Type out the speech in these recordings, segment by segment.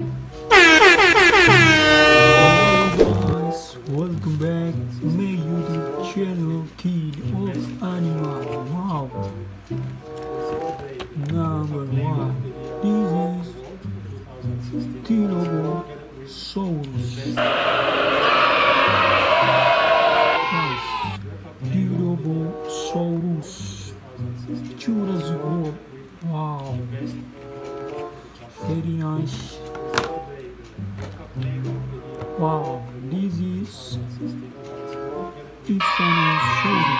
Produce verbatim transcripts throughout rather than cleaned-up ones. Welcome back to my YouTube channel, Kid of Animal. Wow. Number one. This is Tidobo Sourus. Yes. Tidobo Sourus. Jurassic World. Wow. Very nice. Wow. This is Dilophosaurus,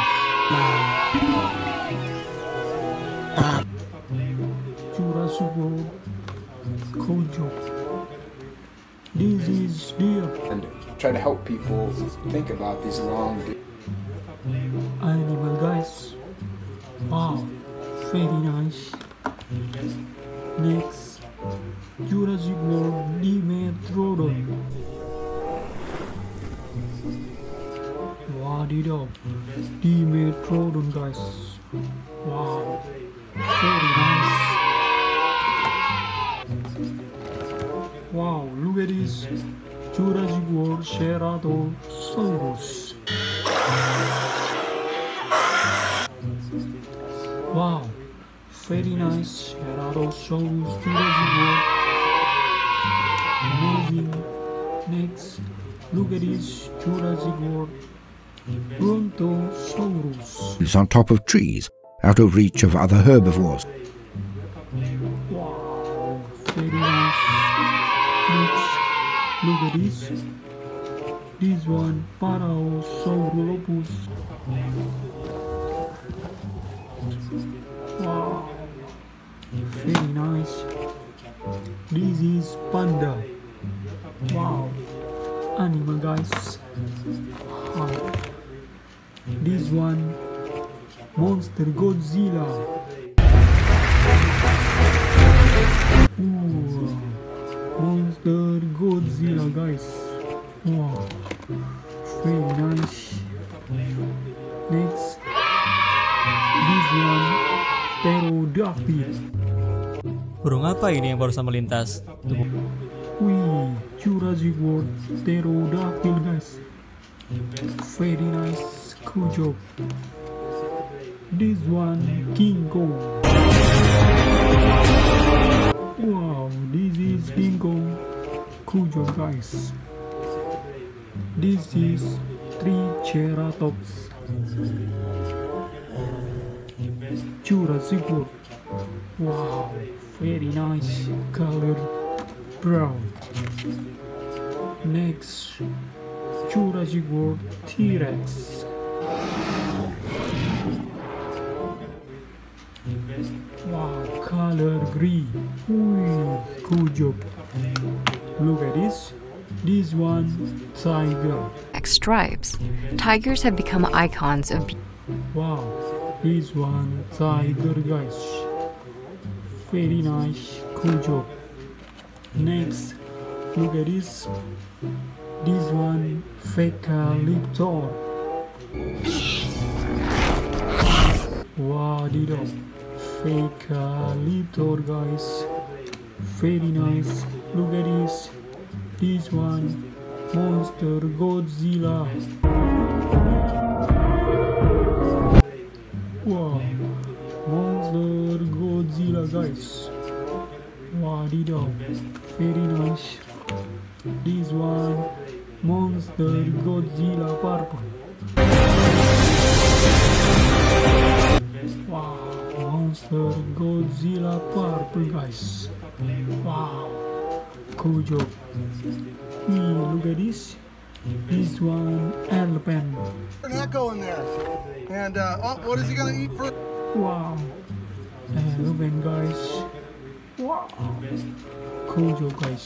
Jurassic World, Kujo. This is deer. And try to help people think about these long animal guys. Wow, very nice. Next, Jurassic World, Dimetrodon. What it up, Dimetrodon guys. Wow, very nice. Wow, look at this, Jurassic World, Pterodactyl Saurus. Wow, very nice, Pterodactyl Saurus, Jurassic World. Amazing. Next, look at this, Jurassic World, Brontosaurus. It's on top of trees, out of reach of other herbivores. Wow, very nice. Next, look at this. This one, Parasaurolophus. Wow, very nice. This is panda. Wow, animal guys. Wow. This one, monster Godzilla. Ooh, monster Godzilla guys. Wow, very nice. Next, this one, Pterodactyl. Burung apa ini yang barusan melintas? Wih, Jurassic World, Pterodactyl guys. Very nice. Kujo. This one, Bingo. Wow, this is Bingo. Kujo guys. This is Triceratops. Jurassic World. Wow, very nice. Color brown. Next, Jurassic World, T-Rex. Wow, color green. Ooh, good job. Look at this. This one, tiger. X stripes. Tigers have become icons of. Wow, this one, tiger guys. Very nice. Good job. Next, look at this. This one, Fecaliptor. Wow, Dido. Fecaliptor guys. Very nice. Look at this. This one, monster Godzilla. Wow, monster Godzilla guys. Wow, Dido. Very nice. This one, monster Godzilla purple. Wow, monster Godzilla purple guys. Wow, cool job. Look at this. This one, elephant. There's an echo in there. And uh, oh, what is he gonna eat for? Wow, elephant guys. Wow, cool job guys.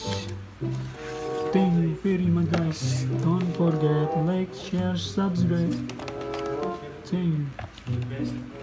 Thank you very much guys. Don't forget, like, share, subscribe. Thank you.